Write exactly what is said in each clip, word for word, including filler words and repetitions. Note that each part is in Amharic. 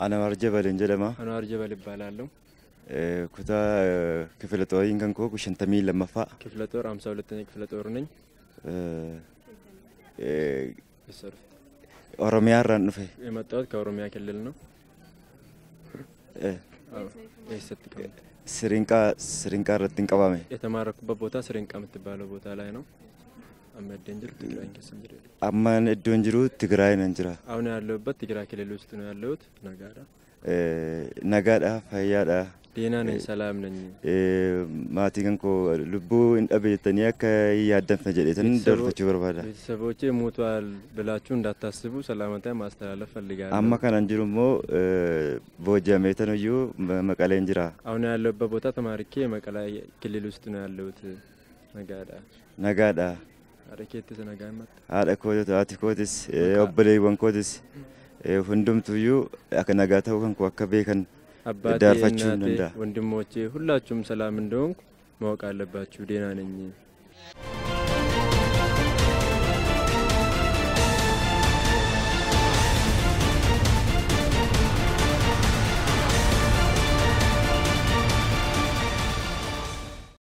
Ana Arjabal Injelema. Ana Arjabal Balalo. Kuta Kiflator Inganko, Shantamil Mafa. Kiflator, I'm Solitanic Filatorning. Oromia Ranfe. Ematot, Oromia Kelino. Sirinka, Sirinka, think of me. Etamarak Babota, Sirinkam Tibalo Botalano. I'm a danger to drink. I'm a danger to grind. I'm not low, but the Grackle lose to Nalot, Nagara. Nagada, Fayada, Dina and Salam, Martinko, Lubu, and Abitaniaca, Yadafajit, and Dorfajurvada. Savoche Mutual Belachun, Data Sibu, Salamata, Master Lafaliga. Amakan and Jurumo, Boja Metanoju, Macalendra. I'm not low, but Tamariki, Macalay, Kililus to Nalot, Nagada. Nagada. Ariketis and a gamut. At a quote, articotis, obey one cotis, Hundum to you, Akanagata, and Quakabakan, Abadarfachunda, Hundumochi, Hulachum Salamandung, Mokalabachudina and you.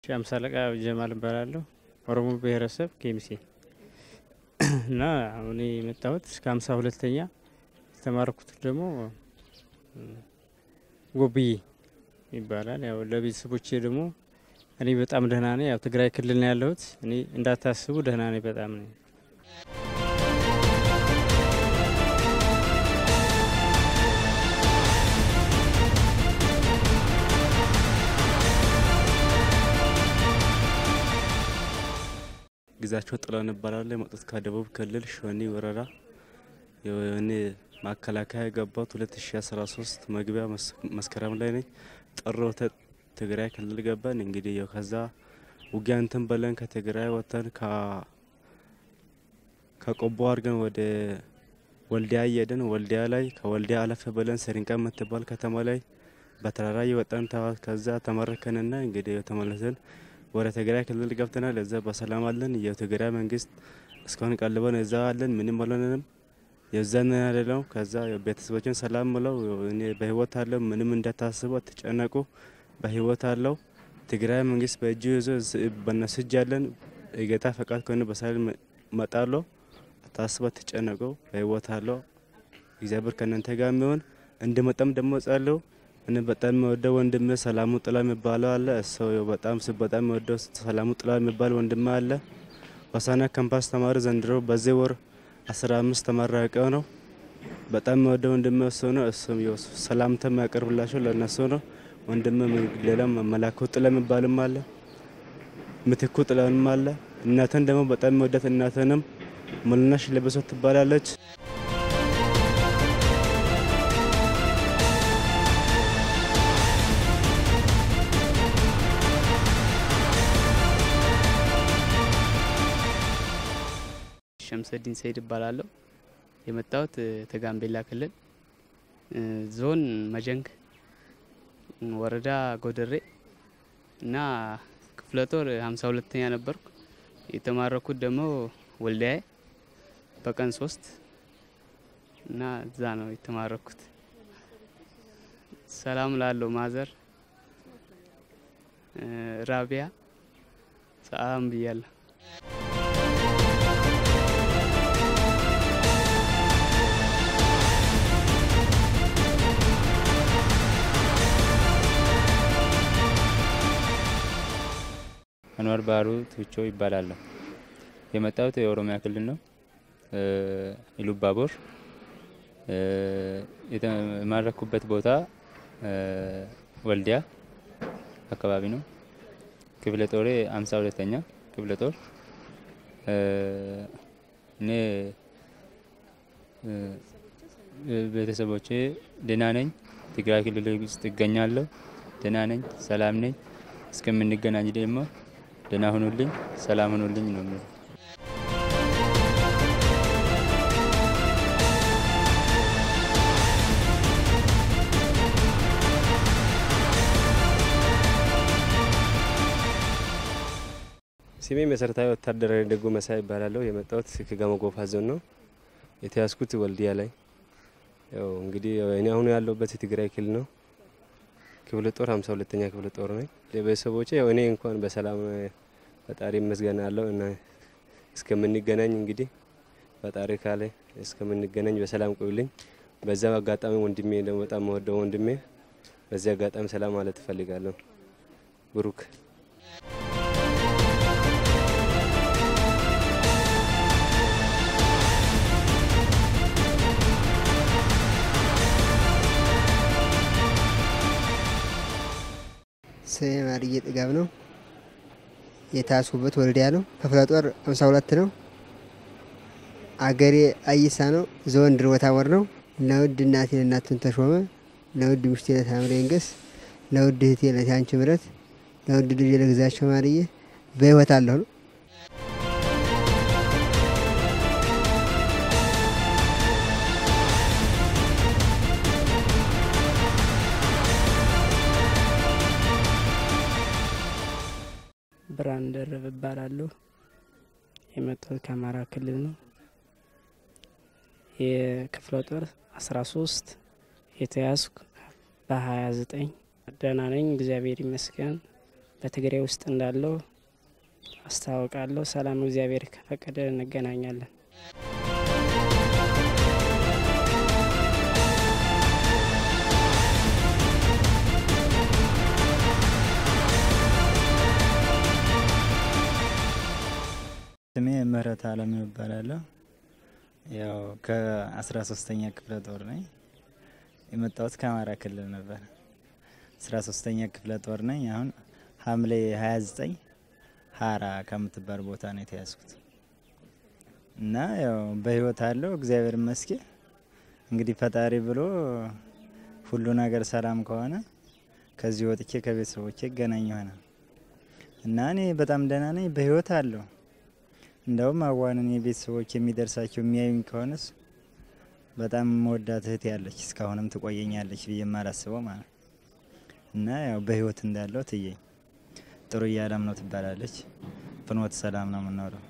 Shamsalaka Jamal Barallo. ኦሮሞ ብሔረሰብ ኬሚሲ እና አሁን የመጣሁት ከ52ኛ ተማርኩት ደግሞ ጎቢ ይባላል ያው ለቤተሰቦቼ ደግሞ እኔ በጣም ደህና ነኝ ያው ትግራይ ክልል ነው ያለሁት እኔ እንዳታስቡ ደህና ነኝ በጣም ነኝ ግዛቸው ጥላነ ባላለ መጥተት ካደቡብ ክልል ሸኒ ወራራ የኔ ማከላካይ ገባው ሁለት ሺህ አስራ ሶስት መግቢያ መስከረም ላይ ነኝ ጥሮ ትግራይ ክልል ገባን እንግዲህ ያው ከዛ ውጊያንተን በለን ከትግራይ ወጣን ካ ከቆቦ አርገን ወደ ወልዲያ ያደን ወልዲያ ላይ ከወልዲያ አለፈ በለን ሰሪንቃ መተባል ከተማ ላይ በተራራ ይወጣን ታዋት ከዛ ተመረከንና እንግዲህ ተመለሰን ወራ ተግራይ ክልል ገብተናል እዛ በሰላም አለን የትግራይ መንግስት እስካሁን ቀልበን እዛ አለን ምንም አልሆነንም የዛን ያለው ከዛ የቤተሰቦችን ሰላም ምለው እኔ በህይወት አለው ምንም እንደታስቦ ተጨነቁ በህይወት አለው ትግራይ መንግስት በእጁ ይዞ በነስጃለን እገታ ፈቃድ ከሆነ በሰላም መጣለው ታስቦ ተጨነቁ በህይወት አለው እግዚአብሔር ከነንተ ጋር የሚሆን እንደመጣም ደሞ ጻለው እነ በጣም ወደ ወንድም ሰላሙ ጥላ የሚባለው አለ ሰው በጣም በጣም ወደ ሰላሙ ጥላ የሚባል ወንድም አለ ወሳና ካምፓስ ተማሪ ዘንድሮ በዚህ ወር አስራ አምስት ተመረቀው ነው በጣም ወደ ወንድም ሰው ነው እሱም ሰላም ተማቀርብላችሁ ለነሱ ነው ወንድም ለለም መላኮ ጥላ የሚባልም አለ ምትኩ ጥላንም አለ እናተን ደግሞ በጣም ወደት እናተንም ሙልነሽ ለበሰት ትባላለች ሰዲን ሰይድ ባላለው የመጣሁት ተጋምቤላ ክልል ዞን መጀንክ ወረዳ ጎደሬ እና ክፍለጦር ሃምሳ ሁለተኛ ነበርኩ የተማረኩት ደግሞ ወልዲያ በቀን ሶስት እና እዛ ነው የተማረኩት ሰላም ላለው ማዘር ራቢያ ሰላም ብያለሁ አኗር ባሩ ቱቾ ይባላል የመጣው የኦሮሚያ ክልል ነው ኢሉባቦር የተማረኩበት ቦታ ወልዲያ አካባቢ ነው ክፍለ ጦር ሃምሳ ሁለተኛ ክፍለ ጦር እኔ ቤተሰቦቼ ደህና ነኝ ትግራይ ክልል ውስጥ እገኛለሁ ደህና ነኝ ሰላም ነኝ እስከምንገናኝ ደግሞ ደህና ሁኑልኝ ሰላም ሁኑልኝ ነው ማለት ሲሜ መሰረታዊ ወታደራዊ ደጎ መሳይ ይባላል የመጣው ከጋሞ ጎፋ ዞን ነው የተያዝኩት ወልዲያ ላይ እንግዲህ እኔ አሁን ያለሁበት ትግራይ ክልል ነው ክፍለ ጦር ሃምሳ ሁለተኛ ክፍለ ጦር ነኝ ለበሰቦቼ ያው እኔ እንኳን በሰላም ፈጣሪ መስገና አለው እና እስከምንገናኝ እንግዲህ ፈጣሪ ካለ እስከምንገናኝ በሰላም ቆይልኝ በዛው አጋጣሚ ወንድሜ ነው በጣም ወደው ወንድሜ በዛ አጋጣሚ ሰላም ማለት ፈልጋለሁ ብሩክ ሰማሪየ ጥጋብ ነው የታስኩበት ወልዲያ ነው ክፍለ ጦር ሃምሳ ሁለት ነው አገሬ አይሳ ነው ዞን ድርወታ ወር ነው ለውድ እናቴን እናቱን ተሾመ ለውድ ምሽቴ ታምሬንገስ ለውድ እህቴ ለታንቺ ምረት ለውድ ልጅ ለግዛቸው ማርዬ በህይወት አለሁ ብራንደር በባላለሁ የመጣው ካማራ ክልል ነው የክፍለ ጦር አስራ ሶስት የታስኩ በ29 ደናነኝ እግዚአብሔር ይመስገን በትግራይ ውስጥ እንዳለው አስተዋውቃለሁ ሰላም እግዚአብሔር ከፈቀደ እንገናኛለን ስሜ ምህረት ዓለም ይባላል ያው ከ13ኛ ክፍለ ጦር ነኝ የመጣው ከአማራ ክልል ነበር አስራ ሶስተኛ ክፍለ ጦር ነኝ አሁን ሐምሌ ሃያ ዘጠኝ ሃራ ከምትባል ቦታ ነው ተያዝኩት እና ያው በህይወት አለው እግዚአብሔር ይመስገን እንግዲህ ፈጣሪ ብሎ ሁሉ ነገር ሰላም ከሆነ ከዚህ ወጥቼ ከቤተሰቦቼ ገናኝ ሆነ እና እኔ በጣም ደህና ነኝ በህይወት አለው እንደውም አዋንኔ ቤተሰቦቼ የሚደርሳቸው የሚያዩኝ ከሆነስ በጣም ወዳት እህት ያለች እስካሁንም ትቆየኛለች በየማራስበው ማለት እና ያው በህይወት እንዳለው ትየኝ ጥሩ ያለም ነው ትባላለች ፍኖት ሰላም ነው ምናለው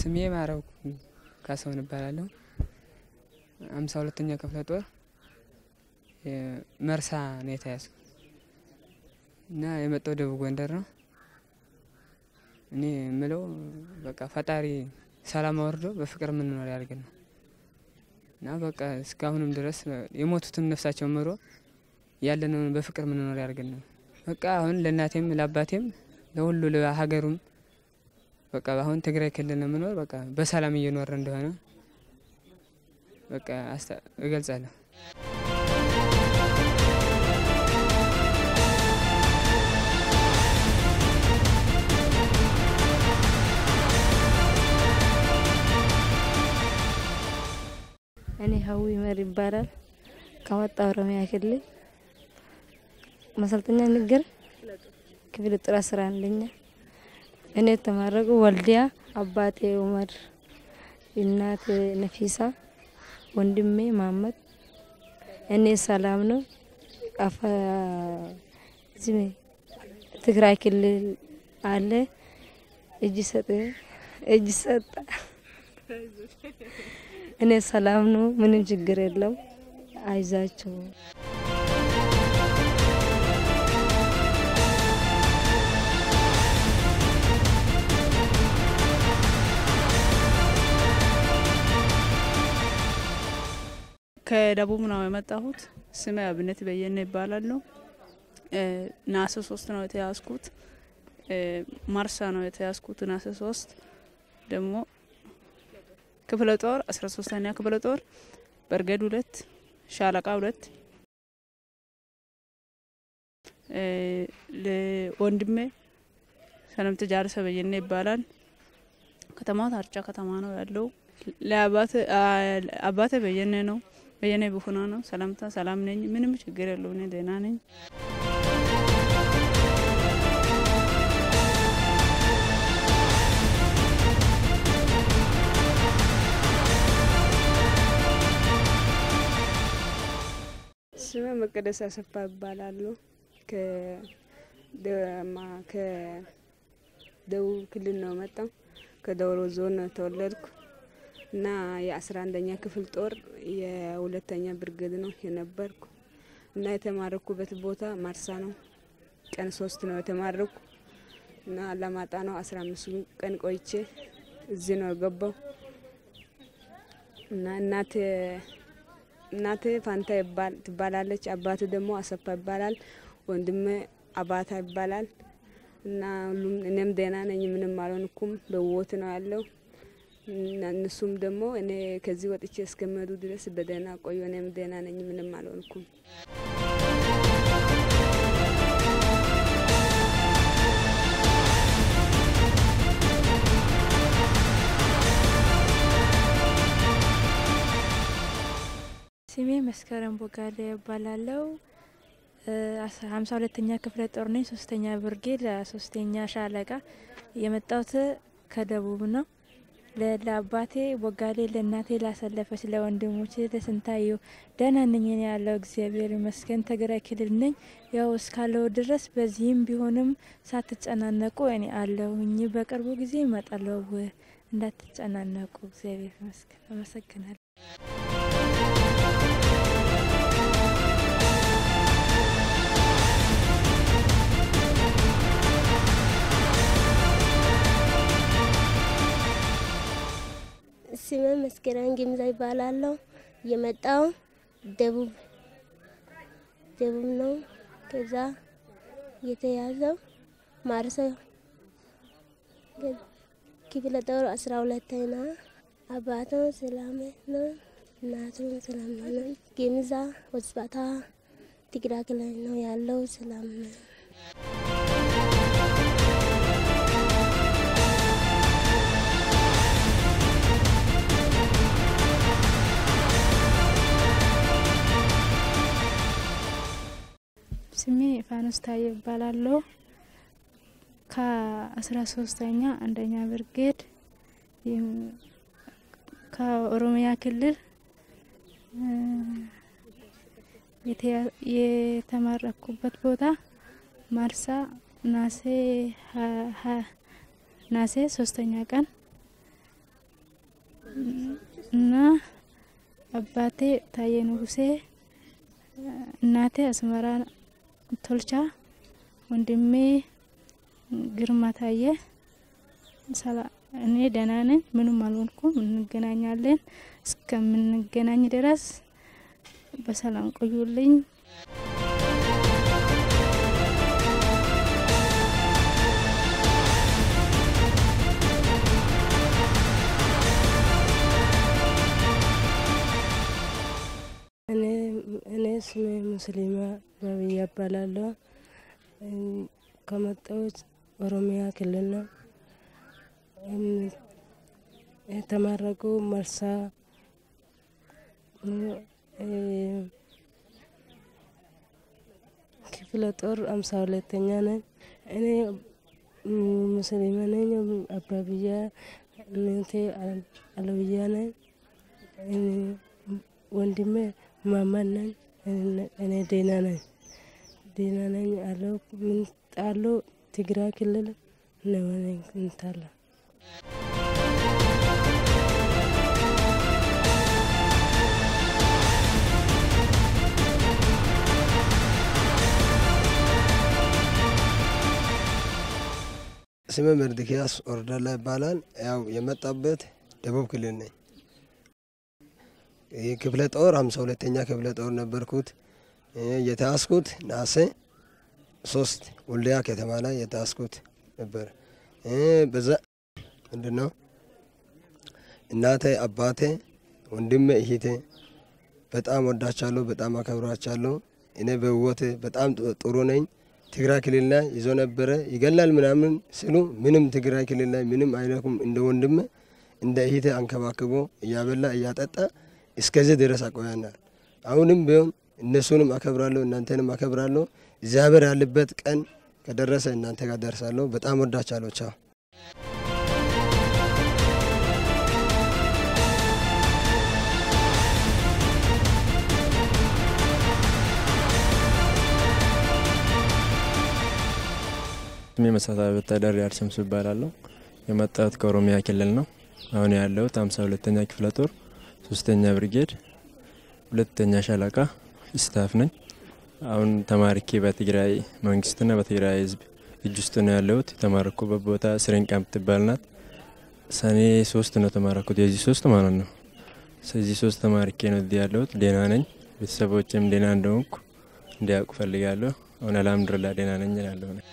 ስሜ ማራው ካሰው ንባላለው ሃምሳ ሁለተኛ ክፍለ ጦር የመርሳ ነው የታስኩ እና የመጣው ደቡብ ጎንደር ነው እኔ ምለው በቃ ፈጣሪ ሰላም አወርዶ በፍቅር ምን ነው ያርገና እና በቃ እስካሁንም ድረስ የሞቱትን ነፍሳቸው ምሮ ያለነው በፍቅር ምን ነው ያርገና በቃ አሁን ለናቴም ለአባቴም ለሁሉ ለሀገሩም በቃ አሁን ትግራይ ክልል ነው ምኖር በቃ በሰላም እየኖር እንደሆነ በቃ እገልጻለሁ እኔ ሀዊ መሪ ይባላል ከወጣ ኦሮሚያ ክልል መሰልተኛ ንግር ክፍለ ጦር አስራ አንደኛ እኔ ተማረቁ ወልዲያ አባቴ ዑመር እናቴ ነፊሳ ወንድሜ መሐመድ እኔ ሰላም ነው አፋ ዝሜ ትግራይ ክልል አለ እጅ ሰጠ እጅ ሰጠ እኔ ሰላም ነው ምንም ችግር የለም አይዛቸው ከደቡብ ነው የመጣሁት ስሜ አብነት በየነ ይባላል ነው ናሰ ሶስት ነው ተያዝኩት ማርሳ ነው ተያዝኩት ናሰ ሶስት ደሞ ክፍለ ጦር አስራ ሶስተኛ ክፍለ ጦር በርገድ ሁለት ሻለቃ ሁለት ለወንድሜ ሰላም ተጃርሰ በየነ ይባላል ከተማው ታርጫ ከተማ ነው ያለው ለአባቴ አባቴ በየነ ነው በየነ ቡሆና ነው ሰላምታ ሰላም ነኝ ምንም ችግር የለው እኔ ደህና ነኝ ስሜ መቀ መቅደስ አሰፋ ይባላሉ ከ ደማ ከ ደቡብ ክልል ነው መጣው ከደውሮ ዞን ተወለድኩ እና የ11ኛ ክፍል ጦር የሁለተኛ ብርግድ ነው የነበርኩ እና የተማረኩበት ቦታ ማርሳ ነው ቀን ሶስት ነው የተማረኩ እና ለማጣ ነው አስራ አምስት ቀን ቆይቼ እዚህ ነው ገባው እና እናቴ እናቴ ፋንታ ይባላለች አባቴ ደግሞ አሰፋ ይባላል ወንድሜ አባታ ይባላል እና ሁሉም እኔም ደህና ነኝ ምንም አልሆንኩም በህይወት ነው ያለው እና እነሱም ደግሞ እኔ ከዚህ ወጥቼ እስከመዱ ድረስ በደህና ቆዩ እኔም ደህና ነኝ ምንም አልሆንኩም ስሜ መስከረም ቦጋለ ይባላልው ሃምሳ ሁለተኛ ክፍለ ጦር ነኝ ሶስተኛ ብርጌድ ሶስተኛ ሻለቃ የመጣሁት ከደቡብ ነው ለላባቴ ቦጋሌ ለናቴ ላሰለፈች ለወንድሞቼ ለስንታዩ ደህና ነኝ ያለው እግዚአብሔር ይመስገን ትግራይ ክልል ነኝ ያው እስካለው ድረስ በዚህም ቢሆንም ሳትጨናነቁ እኔ አለሁኝ በቅርቡ ጊዜ እመጣለሁ እንዳትጨናነቁ እግዚአብሔር ይመስገን አመሰግናለሁ ስሜ መስከረም ግምዛ ይባላልው የመጣው ደቡብ ደቡብ ነው ከዛ የተያዘው ማርሳ ክፍለ ጦር አስራ ሁለተኛ አባቶ ሰላም ነው እናቱ ሰላም ነው ግምዛ ወስባታ ትግራይ ክልል ነው ያለው ሰላም ነው ስሜ ፋኖስታይ ይባላልው ከ13ኛ አንደኛ ብርጌድ ከኦሮሚያ ክልል የተማረኩበት ቦታ ማርሳ ናሴ ናሴ ሶስተኛ ቀን እና አባቴ ታየኑሴ እናቴ አስመራ ቶልቻ ወንድሜ ግርማታዬ ሰላ እኔ ደህና ነኝ ምንም አልሆንኩም እንገናኛለን እስከምንገናኝ ድረስ በሰላም ቆዩልኝ እኔ እኔ ስሜ ሙስሊማ ነብያ ባላልው ከመጣው ኦሮሚያ ክልል ነው የተማረኩ ማርሳ ክፍለ ጦር ሃምሳ ሁለተኛ ነኝ እኔ ሙስሊማ ነኝ አባብያ እንቴ አለብያ ነኝ ወንድሜ ማማን እኔ ደህና ነኝ ደህና ነኝ አለው ምን ጣሎ ትግራይ ክልል ነው ነኝ እንታላ ስሜ መርድኪያስ ኦርዳላ ይባላል ያው የመጣበት ደቡብ ክልል ነኝ የክፍለ ጦር ሃምሳ ሁለተኛ ክፍለ ጦር ነበርኩት የታስኩት ናሴ ሶስት ወልዲያ ከተማ ላይ የታስኩት ነበር እ በዛ እንደነው እናቴ አባቴ ወንድሜ እህቴ በጣም ወዳቻለሁ በጣም አከብራቻለሁ እኔ በህይወት በጣም ጥሩ ነኝ ትግራይ ክልል ላይ ይዞ ነበር ይገላል ምናምን ስሉ ምንም ትግራይ ክልል ላይ ምንም አይነኩም እንደ ወንድሜ እንደ እህቴ አንከባከቦ ያበላ ያጠጣ እስከዚህ ድረስ አቆያናል አሁንም ቢሆን እነሱንም አከብራለሁ እናንተንም አከብራለሁ እግዚአብሔር ያለበት ቀን ከደረሰ እናንተ ጋር ደርሳለሁ በጣም ወዳቻለሁ ቻው ስሜ መሳታው ተደር ያርሰም ሲባላለው የመጣሁት ከኦሮሚያ ክልል ነው አሁን ያለሁት ሃምሳ ሁለተኛ ክፍለ ጦር ሶስተኛ ብርጌድ ሁለተኛ ሻለቃ ስታፍ ነኝ አሁን ተማሪኬ በትግራይ መንግስትና በትግራይ ህዝብ እጅ ውስጥ ነው ያለሁት ተማርኩ በቦታ ስረን ካምፕ ትባልናት ሰኔ ሶስት ነው ተማርኩ የዚህ ሶስት ማለት ነው ስለዚህ ሶስት ተማሪኬ ነው ያለሁት ደህና ነኝ ቤተሰቦችም ደህና እንደሆንኩ እንዲያውቁ ፈልጋለሁ አሁን አልሐምዱሊላህ ደህና ነኝ ያለሁ ነው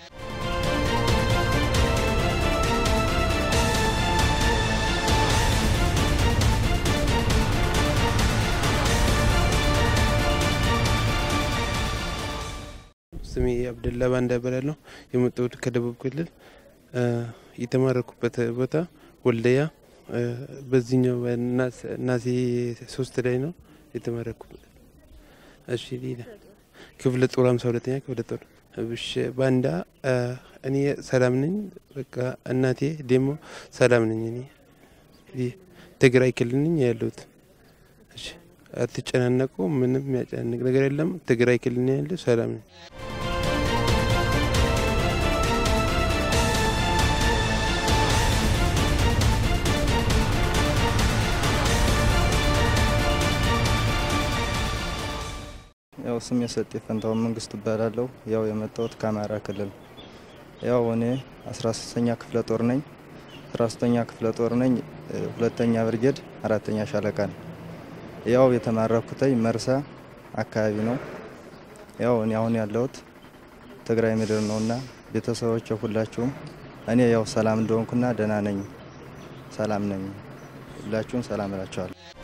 ስሜ አብደላ ባንዳ በላለው የመጣሁት ከደቡብ ክልል የተማረኩበት ቦታ ወልደያ በዚህኛው ናስ ናሲ ሶስት ላይ ነው የተማረኩበት እሺ ዲላ ክፍለ ጦር ሃምሳ ሁለተኛ ክፍለ ጦር ብሽ ባንዳ እኔ ሰላም ነኝ በቃ እናቴ ደሞ ሰላም ነኝ እኔ ትግራይ ክልል ነኝ ያለሁት እሺ አትጨናነቁ ምንም ያጨናነቅ ነገር የለም ትግራይ ክልል ነኝ ያለሁ ሰላም ነኝ ያው ስም የሰጠ ፈንታው መንግስት ባላለው ያው የመጣሁት ካማራ ክልል ያው እኔ አስራ ሶስተኛ ክፍለ ጦር ነኝ አስራ ሶስተኛ ክፍለ ጦር ነኝ ሁለተኛ ብርጌድ አራተኛ ሻለቃ ያው የተማረኩት መርሳ አካባቢ ነው ያው እኔ አሁን ያለሁት ትግራይ ምድር ነውና ቤተሰቦች ሁላችሁም እኔ ያው ሰላም እንደሆንኩና ደህና ነኝ ሰላም ነኝ ሁላችሁም ሰላም እላችኋለሁ